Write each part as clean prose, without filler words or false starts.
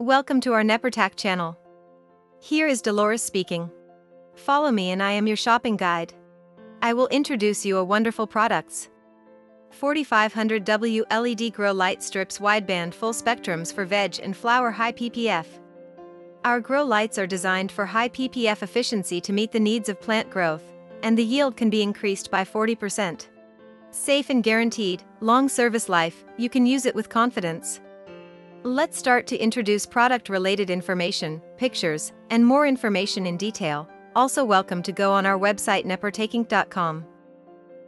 Welcome to our NEPARTAK channel. Here is Dolores speaking. Follow me and I am your shopping guide. I will introduce you a wonderful products. 4500 W LED grow light strips wideband full spectrums for veg and flower high PPF. Our grow lights are designed for high PPF efficiency to meet the needs of plant growth, and the yield can be increased by 40%. Safe and guaranteed, long service life, you can use it with confidence. Let's start to introduce product-related information, pictures, and more information in detail. Also welcome to go on our website nepartaking.com.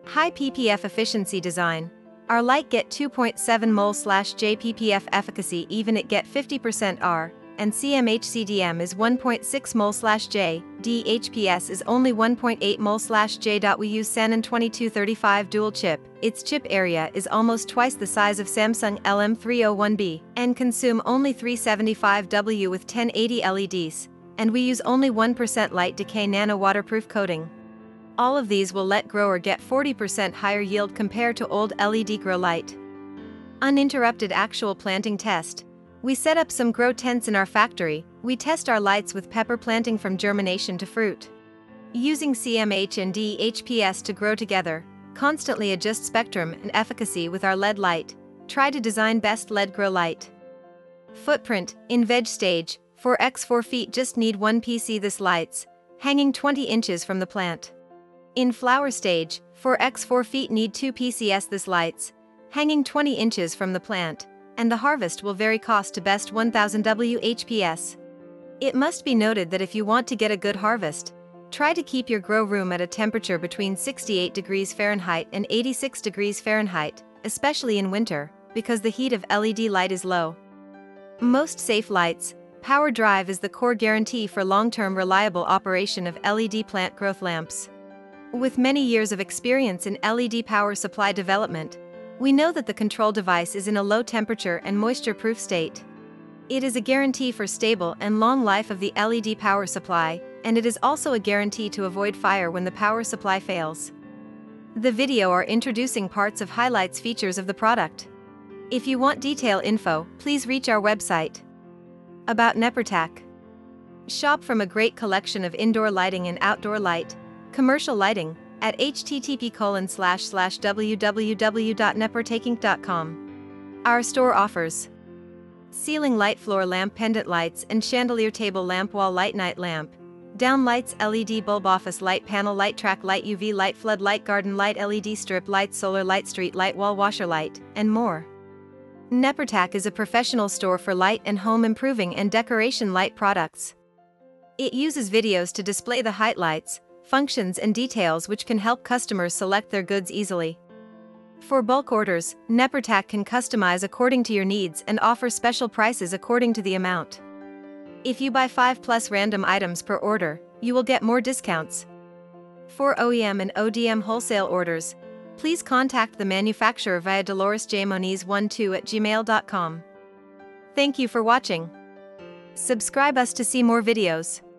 High PPF efficiency design. Our light get 2.7 mol/J PPF efficacy even it get 50% R, and CMHCDM is 1.6 mol/J, DHPS is only 1.8 mol/J. We use Sanon 2235 dual chip. Its chip area is almost twice the size of Samsung LM301B, and consume only 375W with 1080 LEDs, and we use only 1% light decay nano waterproof coating. All of these will let grower get 40% higher yield compared to old LED grow light. Uninterrupted actual planting test. We set up some grow tents in our factory. We test our lights with pepper planting from germination to fruit. Using CMH and DHPS to grow together, constantly adjust spectrum and efficacy with our LED light. Try to design best LED grow light. Footprint, in veg stage, 4x 4 feet just need 1 PC this lights, hanging 20 inches from the plant. In flower stage, 4x 4 feet need 2 PCS this lights, hanging 20 inches from the plant, and the harvest will vary cost to best 1000 WHPS. It must be noted that if you want to get a good harvest, try to keep your grow room at a temperature between 68 degrees Fahrenheit and 86 degrees Fahrenheit, especially in winter, because the heat of LED light is low. Most safe lights, power drive is the core guarantee for long-term reliable operation of LED plant growth lamps. With many years of experience in LED power supply development, we know that the control device is in a low temperature and moisture-proof state. It is a guarantee for stable and long life of the LED power supply, and it is also a guarantee to avoid fire when the power supply fails. The video are introducing parts of highlights features of the product. If you want detail info, please reach our website. About NEPARTAK. Shop from a great collection of indoor lighting and outdoor light, commercial lighting, at http://www.nepartaking.com. Our store offers ceiling light, floor lamp, pendant lights and chandelier, table lamp, wall light, night lamp, down lights, LED bulb, office light, panel light, track light, UV light, flood light, garden light, LED strip light, solar light, street light, wall washer light, and more. NEPARTAK is a professional store for light and home improving and decoration light products. It uses videos to display the highlights, functions and details which can help customers select their goods easily. For bulk orders, NEPARTAK can customize according to your needs and offer special prices according to the amount. If you buy 5+ random items per order, you will get more discounts. For OEM and ODM wholesale orders, please contact the manufacturer via DoloresJMoniz12@gmail.com. Thank you for watching. Subscribe us to see more videos.